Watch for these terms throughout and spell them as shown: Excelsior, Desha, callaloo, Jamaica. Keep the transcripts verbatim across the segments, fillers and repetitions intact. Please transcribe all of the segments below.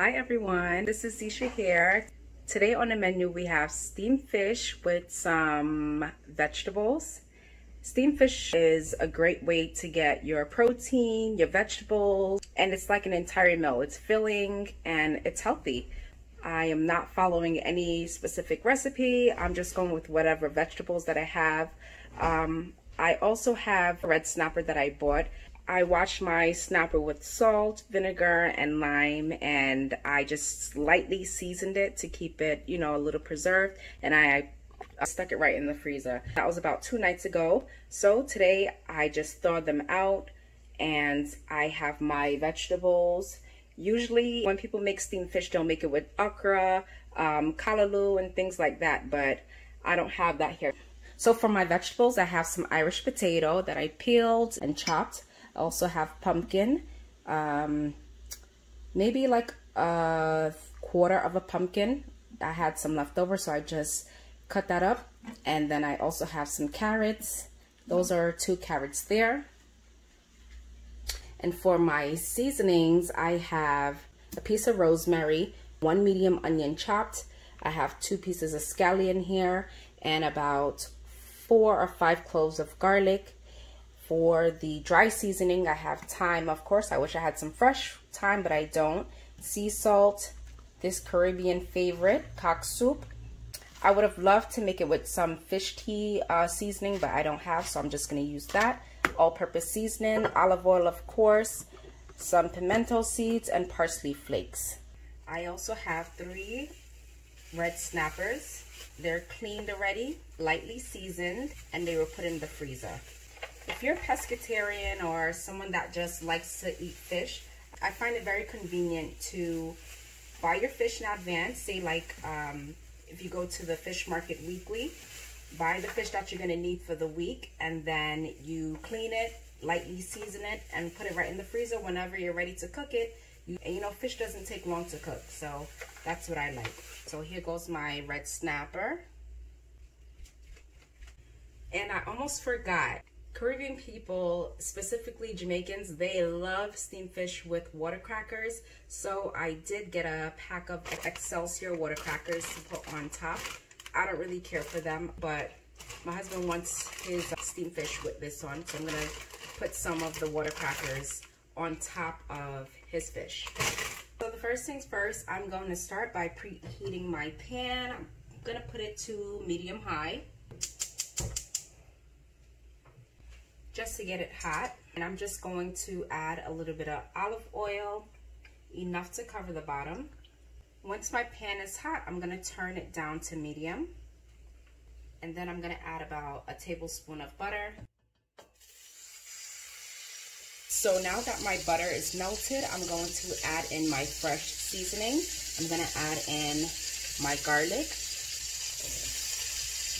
Hi everyone, this is Desha here. Today on the menu we have steamed fish with some vegetables. Steamed fish is a great way to get your protein, your vegetables, and it's like an entire meal. It's filling and it's healthy. I am not following any specific recipe. I'm just going with whatever vegetables that I have. Um, I also have red snapper that I bought. I washed my snapper with salt, vinegar, and lime, and I just lightly seasoned it to keep it, you know, a little preserved, and I, I stuck it right in the freezer. That was about two nights ago. So today I just thawed them out, and I have my vegetables. Usually when people make steamed fish, they'll make it with okra, um, callaloo, and things like that, but I don't have that here. So for my vegetables, I have some Irish potato that I peeled and chopped. I also have pumpkin, um, maybe like a quarter of a pumpkin. I had some left over, so I just cut that up. And then I also have some carrots. Those are two carrots there. And for my seasonings, I have a piece of rosemary, one medium onion chopped. I have two pieces of scallion here and about four or five cloves of garlic. For the dry seasoning, I have thyme, of course. I wish I had some fresh thyme, but I don't. Sea salt, this Caribbean favorite, cock soup. I would have loved to make it with some fish tea uh, seasoning, but I don't have, so I'm just gonna use that. All-purpose seasoning, olive oil, of course, some pimento seeds, and parsley flakes. I also have three red snappers. They're cleaned already, lightly seasoned, and they were put in the freezer. If you're a pescatarian or someone that just likes to eat fish, I find it very convenient to buy your fish in advance. Say like um, if you go to the fish market weekly, buy the fish that you're going to need for the week, and then you clean it, lightly season it, and put it right in the freezer whenever you're ready to cook it. You, and you know, fish doesn't take long to cook, so that's what I like. So here goes my red snapper. And I almost forgot. Caribbean people, specifically Jamaicans, they love steamed fish with water crackers. So I did get a pack of Excelsior water crackers to put on top. I don't really care for them, but my husband wants his steamed fish with this one. So I'm gonna put some of the water crackers on top of his fish. So the first things first, I'm going to start by preheating my pan. I'm gonna put it to medium high, just to get it hot. And I'm just going to add a little bit of olive oil, enough to cover the bottom. Once my pan is hot, I'm gonna turn it down to medium. And then I'm gonna add about a tablespoon of butter. So now that my butter is melted, I'm going to add in my fresh seasoning. I'm gonna add in my garlic,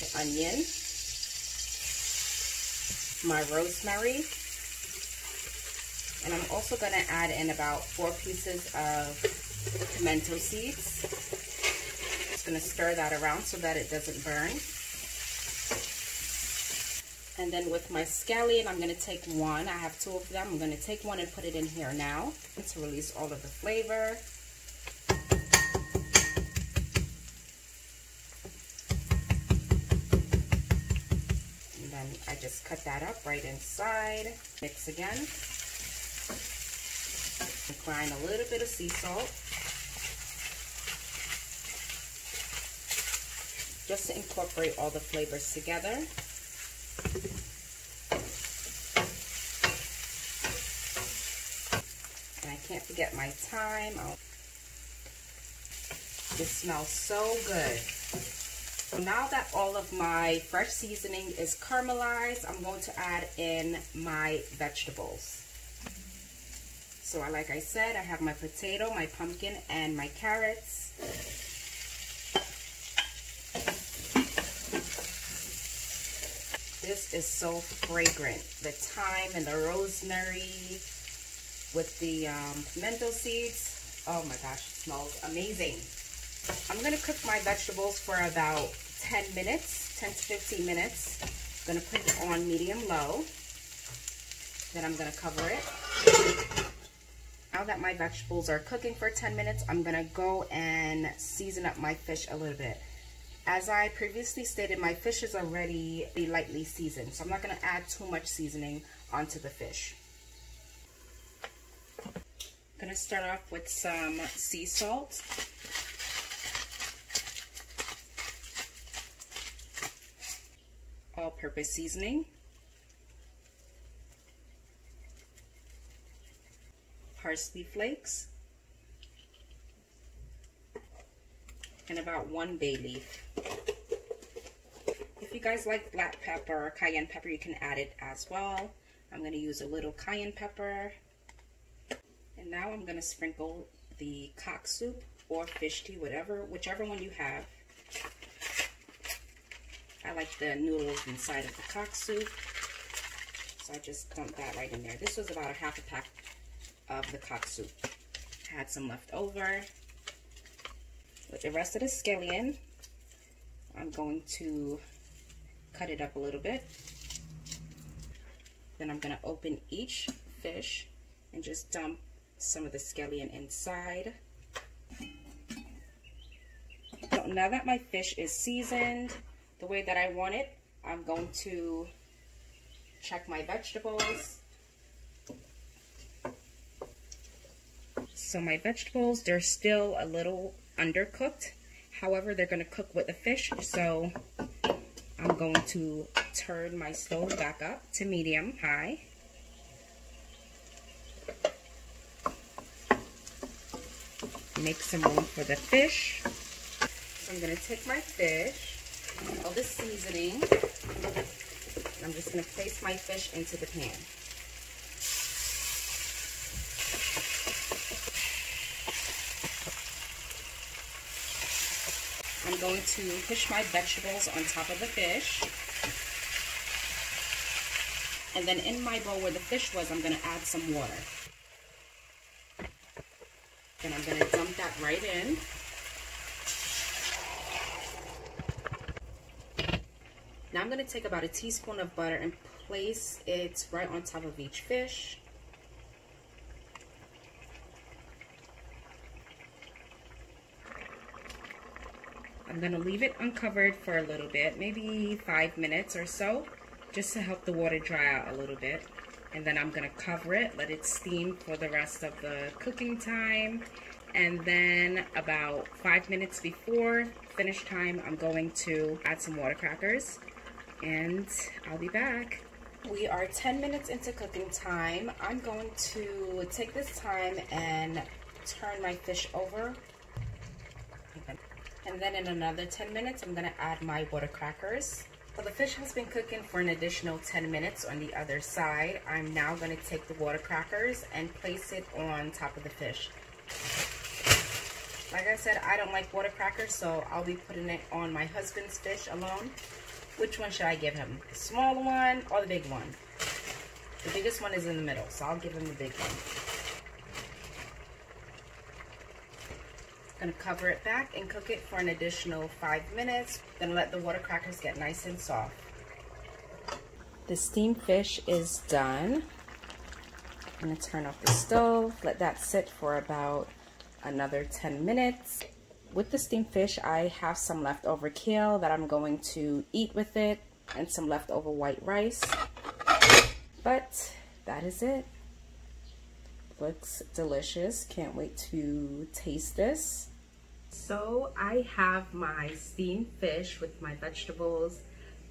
the onion, my rosemary, and I'm also going to add in about four pieces of pimento seeds. Just going to stir that around so that it doesn't burn. And then with my scallion, I'm going to take one. I have two of them. I'm going to take one and put it in here now to release all of the flavor. I just cut that up right inside. Mix again. And grind a little bit of sea salt, just to incorporate all the flavors together. And I can't forget my thyme. Oh, this smells so good. Now that all of my fresh seasoning is caramelized, I'm going to add in my vegetables. So like I said, I have my potato, my pumpkin, and my carrots. This is so fragrant. The thyme and the rosemary with the um, pimento seeds. Oh my gosh, it smells amazing. I'm going to cook my vegetables for about ten minutes, ten to fifteen minutes. I'm going to put it on medium low. Then I'm going to cover it. Now that my vegetables are cooking for ten minutes, I'm going to go and season up my fish a little bit. As I previously stated, my fish is already lightly seasoned, so I'm not going to add too much seasoning onto the fish. I'm going to start off with some sea salt. All-purpose seasoning. Parsley flakes. And about one bay leaf. If you guys like black pepper or cayenne pepper, you can add it as well. I'm going to use a little cayenne pepper. And now I'm going to sprinkle the cock soup or fish tea, whatever, whichever one you have. I like the noodles inside of the cock soup, so I just dumped that right in there. This was about a half a pack of the cock soup. I had some left over. With the rest of the scallion, I'm going to cut it up a little bit. Then I'm going to open each fish and just dump some of the scallion inside. So now that my fish is seasoned the way that I want it, I'm going to check my vegetables. So my vegetables, they're still a little undercooked. However, they're going to cook with the fish, so I'm going to turn my stove back up to medium high. Make some room for the fish. So I'm going to take my fish, all the seasoning, and I'm just going to place my fish into the pan. I'm going to push my vegetables on top of the fish. And then in my bowl where the fish was, I'm going to add some water. And I'm going to dump that right in. Now I'm going to take about a teaspoon of butter and place it right on top of each fish. I'm going to leave it uncovered for a little bit, maybe five minutes or so, just to help the water dry out a little bit. And then I'm going to cover it, let it steam for the rest of the cooking time. And then about five minutes before finish time, I'm going to add some water crackers. And I'll be back. We are ten minutes into cooking time. I'm going to take this time and turn my fish over. And then in another ten minutes, I'm gonna add my water crackers. So the fish has been cooking for an additional ten minutes on the other side. I'm now gonna take the water crackers and place it on top of the fish. Like I said, I don't like water crackers, so I'll be putting it on my husband's fish alone. Which one should I give him? The small one or the big one? The biggest one is in the middle, so I'll give him the big one. Gonna cover it back and cook it for an additional five minutes, then let the water crackers get nice and soft. The steamed fish is done. I'm gonna turn off the stove, let that sit for about another ten minutes. With the steamed fish, I have some leftover kale that I'm going to eat with it, and some leftover white rice. But that is it. Looks delicious. Can't wait to taste this. So I have my steamed fish with my vegetables.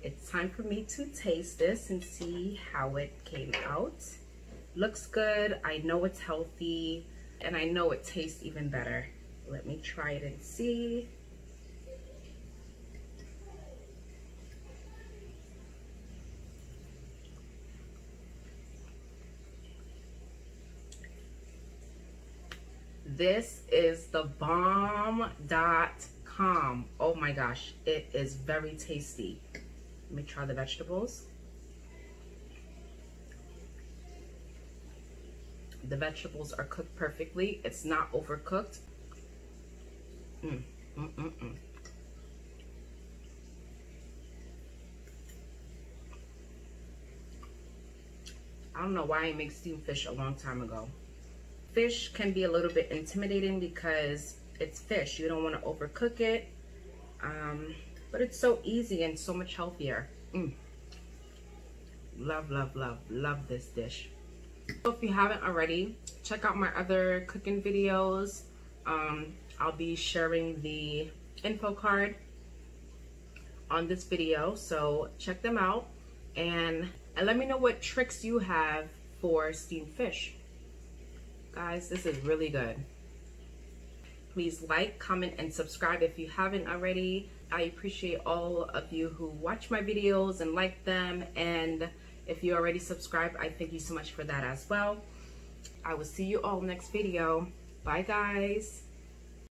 It's time for me to taste this and see how it came out. Looks good. I know it's healthy, and I know it tastes even better. Let me try it and see. This is the bomb dot com. Oh my gosh, it is very tasty. Let me try the vegetables. The vegetables are cooked perfectly. It's not overcooked. Mm, mm, mm, mm. I don't know why I made steamed fish a long time ago. fish can be a little bit intimidating because it's fish. You don't want to overcook it, um, but it's so easy and so much healthier. Mm. Love, love, love, love this dish. So if you haven't already, check out my other cooking videos. Um, I'll be sharing the info card on this video, so check them out and, and let me know what tricks you have for steamed fish. Guys, this is really good. Please like, comment, and subscribe if you haven't already. I appreciate all of you who watch my videos and like them, and if you already subscribe, I thank you so much for that as well. I will see you all next video. Bye, guys.